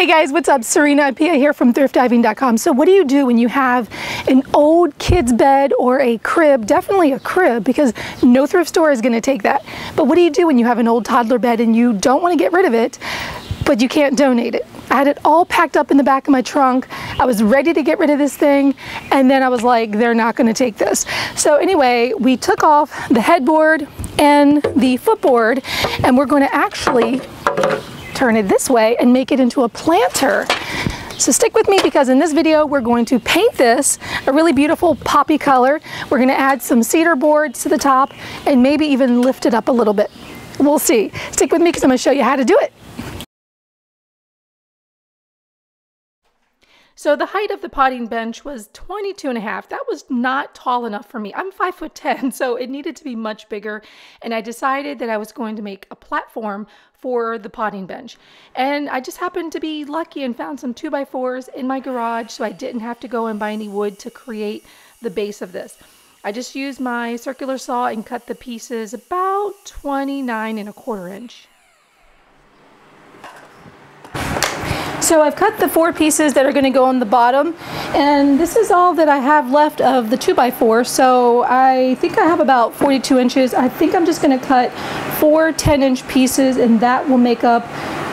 Hey guys, what's up? Serena Appiah here from thriftdiving.com. So what do you do when you have an old kid's bed or a crib, definitely a crib because no thrift store is going to take that. But what do you do when you have an old toddler bed and you don't want to get rid of it, but you can't donate it? I had it all packed up in the back of my trunk. I was ready to get rid of this thing. And then I was like, they're not going to take this. So anyway, we took off the headboard and the footboard, and we're going to actually turn it this way and make it into a planter. So stick with me, because in this video we're going to paint this a really beautiful poppy color. We're going to add some cedar boards to the top and maybe even lift it up a little bit. We'll see. Stick with me because I'm going to show you how to do it. So the height of the potting bench was 22.5. That was not tall enough for me. I'm 5'10", so it needed to be much bigger. And I decided that I was going to make a platform for the potting bench. And I just happened to be lucky and found some 2x4s in my garage, so I didn't have to go and buy any wood to create the base of this. I just used my circular saw and cut the pieces about 29.25 inches. So I've cut the 4 pieces that are going to go on the bottom, and this is all that I have left of the 2x4, so I think I have about 42 inches. I think I'm just going to cut 4 10-inch pieces, and that will make up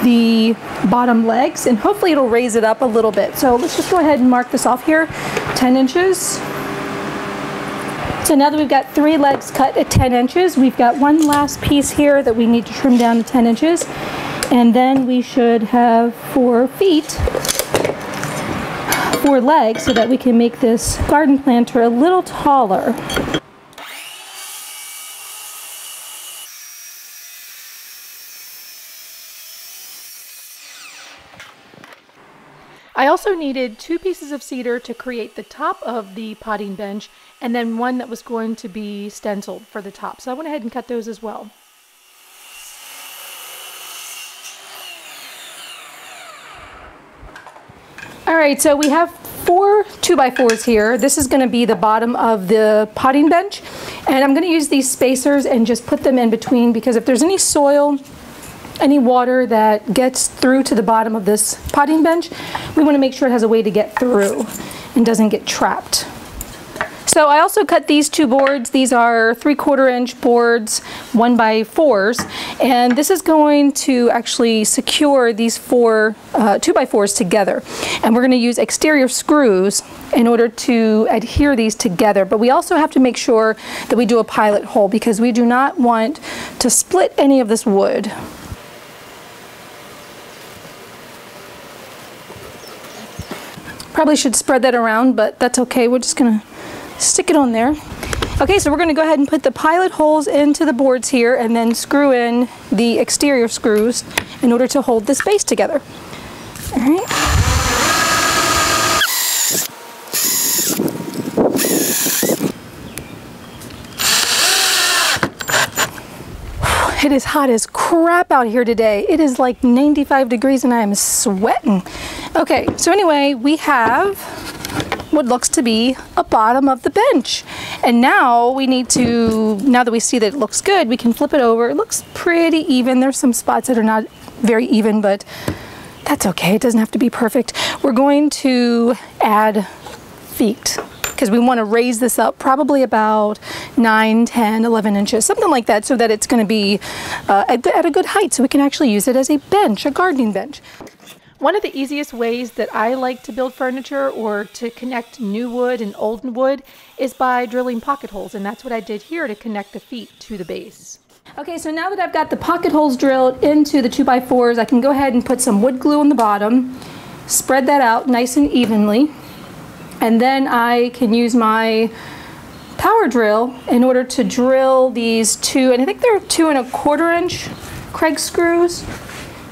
the bottom legs, and hopefully it'll raise it up a little bit. So let's just go ahead and mark this off here, 10 inches. So now that we've got 3 legs cut at 10 inches, we've got one last piece here that we need to trim down to 10 inches. And then we should have 4 legs, so that we can make this garden planter a little taller. I also needed 2 pieces of cedar to create the top of the potting bench, and then one that was going to be stenciled for the top. So I went ahead and cut those as well. All right, so we have 4 2x4s here. This is going to be the bottom of the potting bench, and I'm going to use these spacers and just put them in between, because if there's any soil, any water that gets through to the bottom of this potting bench, we want to make sure it has a way to get through and doesn't get trapped. So I also cut these 2 boards. These are 3/4-inch boards, 1x4s, and this is going to actually secure these 4 2x4s together. And we're going to use exterior screws in order to adhere these together. But we also have to make sure that we do a pilot hole, because we do not want to split any of this wood. Probably should spread that around, but that's okay. We're just going to stick it on there. Okay, so we're going to go ahead and put the pilot holes into the boards here, and then screw in the exterior screws in order to hold the space together. All right. It is hot as crap out here today. It is like 95 degrees and I am sweating. Okay, so anyway, we have what looks to be a bottom of the bench, and now we need to, now that we see that it looks good, we can flip it over. It looks pretty even. There's some spots that are not very even, but that's okay. It doesn't have to be perfect. We're going to add feet, because we want to raise this up probably about 9, 10, 11 inches, something like that, so that it's going to be at a good height, so we can actually use it as a bench, a gardening bench. One of the easiest ways that I like to build furniture, or to connect new wood and old wood, is by drilling pocket holes, and that's what I did here to connect the feet to the base. Okay, so now that I've got the pocket holes drilled into the 2x4s, I can go ahead and put some wood glue on the bottom, spread that out nice and evenly, and then I can use my power drill in order to drill these 2, and I think they're 2 1/4-inch Craig screws.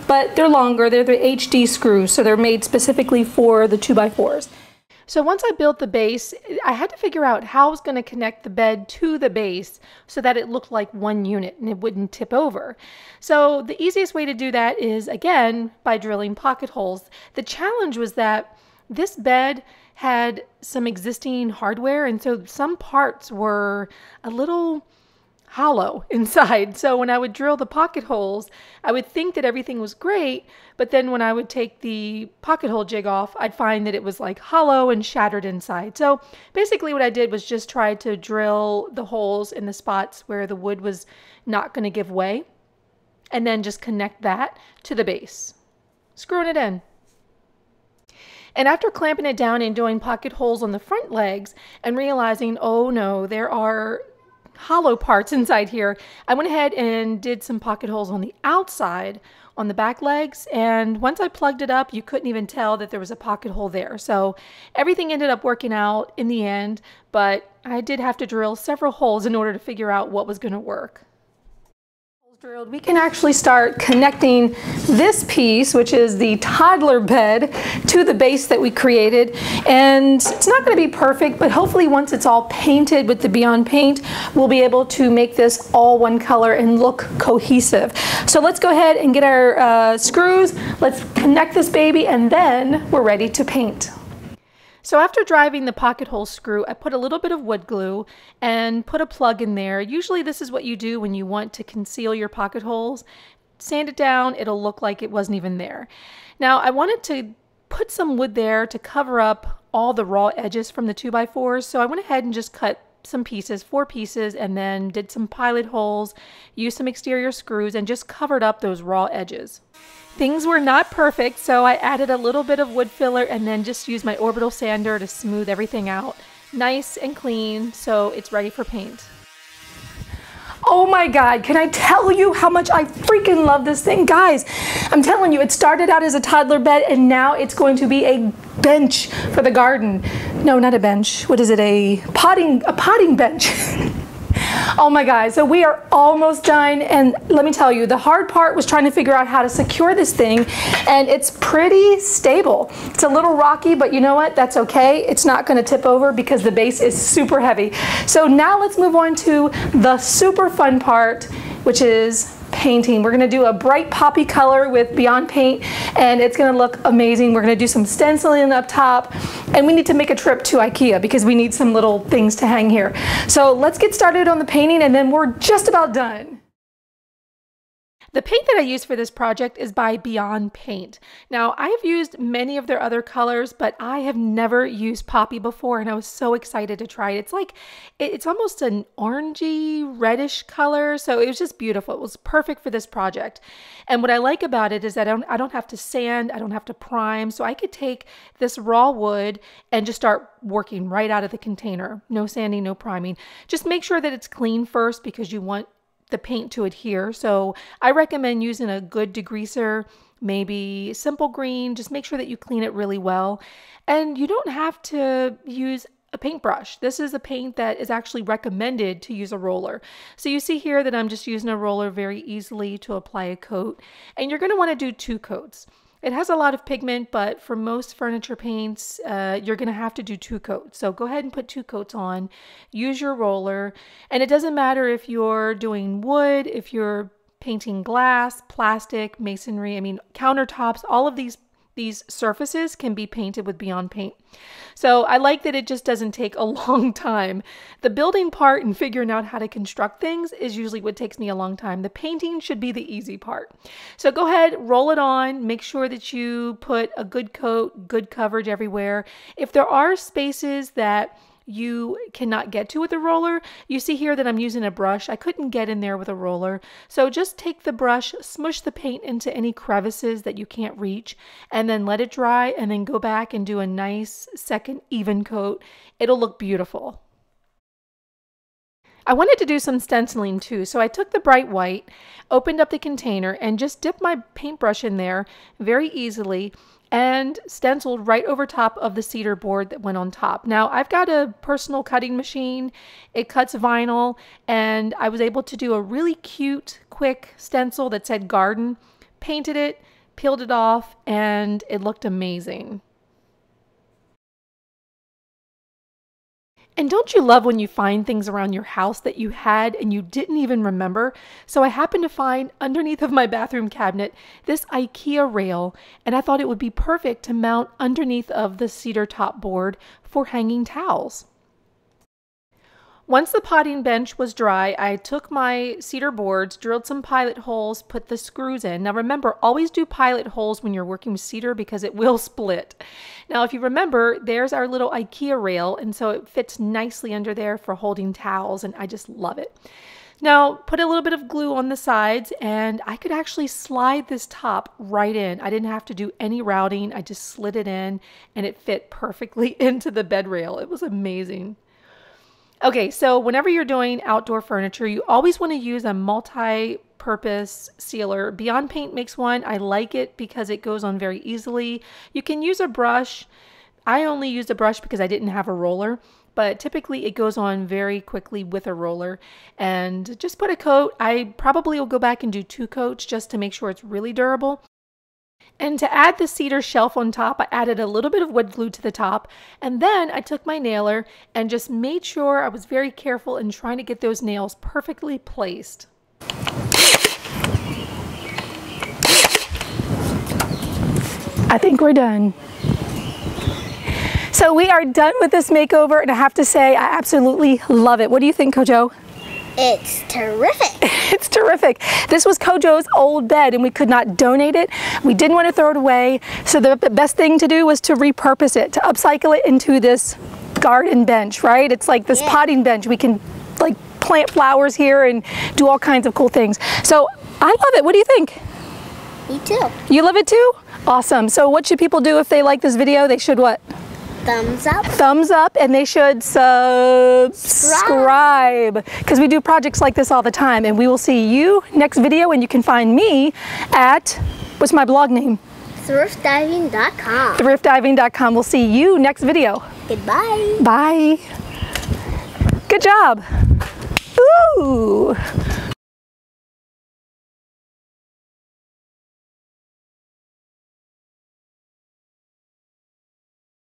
But they're longer, they're the HD screws, so they're made specifically for the 2x4s. So once I built the base, I had to figure out how I was going to connect the bed to the base so that it looked like one unit and it wouldn't tip over. So the easiest way to do that is, again, by drilling pocket holes. The challenge was that this bed had some existing hardware, and so some parts were a little hollow inside. So when I would drill the pocket holes, I would think that everything was great, but then when I would take the pocket hole jig off, I'd find that it was like hollow and shattered inside. So basically what I did was just try to drill the holes in the spots where the wood was not going to give way, and then just connect that to the base, screwing it in. And after clamping it down and doing pocket holes on the front legs and realizing, oh no, there are hollow parts inside here, I went ahead and did some pocket holes on the outside on the back legs, and once I plugged it up, you couldn't even tell that there was a pocket hole there. So everything ended up working out in the end, but I did have to drill several holes in order to figure out what was going to work. We can actually start connecting this piece, which is the toddler bed, to the base that we created, and it's not going to be perfect, but hopefully once it's all painted with the Beyond Paint, we'll be able to make this all one color and look cohesive. So let's go ahead and get our screws, let's connect this baby, and then we're ready to paint. So after driving the pocket hole screw, I put a little bit of wood glue and put a plug in there. Usually this is what you do when you want to conceal your pocket holes. Sand it down, it'll look like it wasn't even there. Now I wanted to put some wood there to cover up all the raw edges from the 2x4s, so I went ahead and just cut some pieces, 4 pieces, and then did some pilot holes, used some exterior screws, and just covered up those raw edges. Things were not perfect, so I added a little bit of wood filler and then just used my orbital sander to smooth everything out. Nice and clean, so it's ready for paint. Oh my God, can I tell you how much I freaking love this thing? Guys, I'm telling you, it started out as a toddler bed and now it's going to be a bench for the garden. No, not a bench. What is it? A potting bench. Oh my God, so we are almost done, and let me tell you, the hard part was trying to figure out how to secure this thing, and it's pretty stable. It's a little rocky, but you know what? That's okay. It's not going to tip over because the base is super heavy. So now let's move on to the super fun part, which is painting. We're going to do a bright poppy color with Beyond Paint, and it's going to look amazing. We're going to do some stenciling up top, and we need to make a trip to IKEA because we need some little things to hang here. So let's get started on the painting, and then we're just about done. The paint that I used for this project is by Beyond Paint. Now, I have used many of their other colors, but I have never used Poppy before, and I was so excited to try it. It's like, it's almost an orangey, reddish color, so it was just beautiful. It was perfect for this project. And what I like about it is that I don't have to sand, I don't have to prime, so I could take this raw wood and just start working right out of the container. No sanding, no priming. Just make sure that it's clean first because you want the paint to adhere. So I recommend using a good degreaser, maybe Simple Green. Just make sure that you clean it really well. And you don't have to use a paintbrush. This is a paint that is actually recommended to use a roller. So you see here that I'm just using a roller very easily to apply a coat. And you're going to want to do 2 coats. It has a lot of pigment, but for most furniture paints, you're going to have to do 2 coats. So go ahead and put 2 coats on, use your roller, and it doesn't matter if you're doing wood, if you're painting glass, plastic, masonry, I mean, countertops, all of these surfaces can be painted with Beyond Paint. So I like that it just doesn't take a long time. The building part and figuring out how to construct things is usually what takes me a long time. The painting should be the easy part. So go ahead, roll it on, make sure that you put a good coat, good coverage everywhere. If there are spaces that you cannot get to with a roller, you see here that I'm using a brush. I couldn't get in there with a roller. So just take the brush, smush the paint into any crevices that you can't reach, and then let it dry, and then go back and do a nice second even coat. It'll look beautiful. I wanted to do some stenciling too, so I took the bright white, opened up the container, and just dipped my paintbrush in there very easily and stenciled right over top of the cedar board that went on top. Now, I've got a personal cutting machine. It cuts vinyl, and I was able to do a really cute, quick stencil that said garden, painted it, peeled it off, and it looked amazing. And don't you love when you find things around your house that you had and you didn't even remember? So I happened to find underneath of my bathroom cabinet this IKEA rail, and I thought it would be perfect to mount underneath of the cedar top board for hanging towels. Once the potting bench was dry, I took my cedar boards, drilled some pilot holes, put the screws in. Now remember, always do pilot holes when you're working with cedar because it will split. Now if you remember, there's our little IKEA rail, and so it fits nicely under there for holding towels, and I just love it. Now put a little bit of glue on the sides, and I could actually slide this top right in. I didn't have to do any routing. I just slid it in, and it fit perfectly into the bed rail. It was amazing. Okay, so whenever you're doing outdoor furniture, you always want to use a multi-purpose sealer. Beyond Paint makes one. I like it because it goes on very easily. You can use a brush. I only used a brush because I didn't have a roller, but typically it goes on very quickly with a roller. And just put a coat. I probably will go back and do 2 coats just to make sure it's really durable. And to add the cedar shelf on top, I added a little bit of wood glue to the top, and then I took my nailer and just made sure I was very careful in trying to get those nails perfectly placed. I think we're done. So we are done with this makeover, and I have to say I absolutely love it. What do you think, Kojo? It's terrific. It's terrific. This was Kojo's old bed, and we could not donate it. We didn't want to throw it away, so the best thing to do was to repurpose it, to upcycle it into this garden bench, right? It's like this potting bench. We can like plant flowers here and do all kinds of cool things. So I love it. What do you think? Me too. You love it too? Awesome. So what should people do if they like this video? They should what? Thumbs up. Thumbs up, and they should subscribe, because we do projects like this all the time. And we will see you next video, and you can find me at, what's my blog name? Thriftdiving.com. Thriftdiving.com. We'll see you next video. Goodbye. Bye. Good job. Ooh.